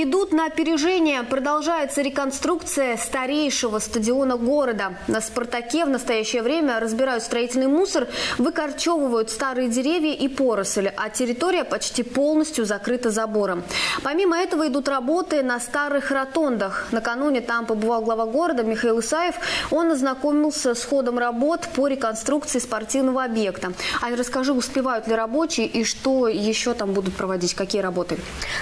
Идут на опережение. Продолжается реконструкция старейшего стадиона города. На «Спартаке» в настоящее время разбирают строительный мусор, выкорчевывают старые деревья и поросли, а территория почти полностью закрыта забором. Помимо этого идут работы на старых ротондах. Накануне там побывал глава города Михаил Исаев. Он ознакомился с ходом работ по реконструкции спортивного объекта. Ань, расскажи, успевают ли рабочие и что еще там будут проводить, какие работы?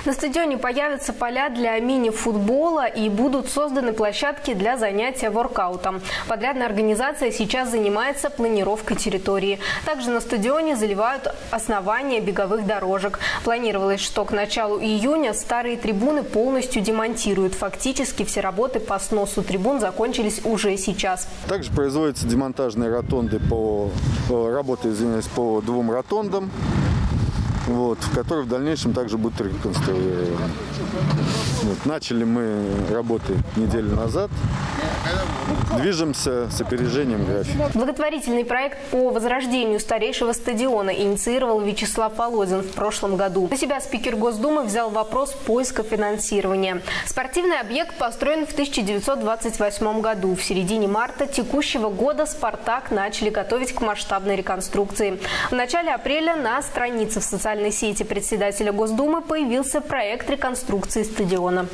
На стадионе появятся поля для мини-футбола и будут созданы площадки для занятия воркаутом. Подрядная организация сейчас занимается планировкой территории. Также на стадионе заливают основания беговых дорожек. Планировалось, что к началу июня старые трибуны полностью демонтируют. Фактически все работы по сносу трибун закончились уже сейчас. Также производятся демонтажные ротонды по двум ротондам. Которые в дальнейшем также будут реконструированы. Начали мы работы неделю назад. Движемся с опережением графика. Благотворительный проект по возрождению старейшего стадиона инициировал Вячеслав Володин в прошлом году. На себя спикер Госдумы взял вопрос поиска финансирования. Спортивный объект построен в 1928 году. В середине марта текущего года «Спартак» начали готовить к масштабной реконструкции. В начале апреля на странице в социальной сети председателя Госдумы появился проект реконструкции стадиона.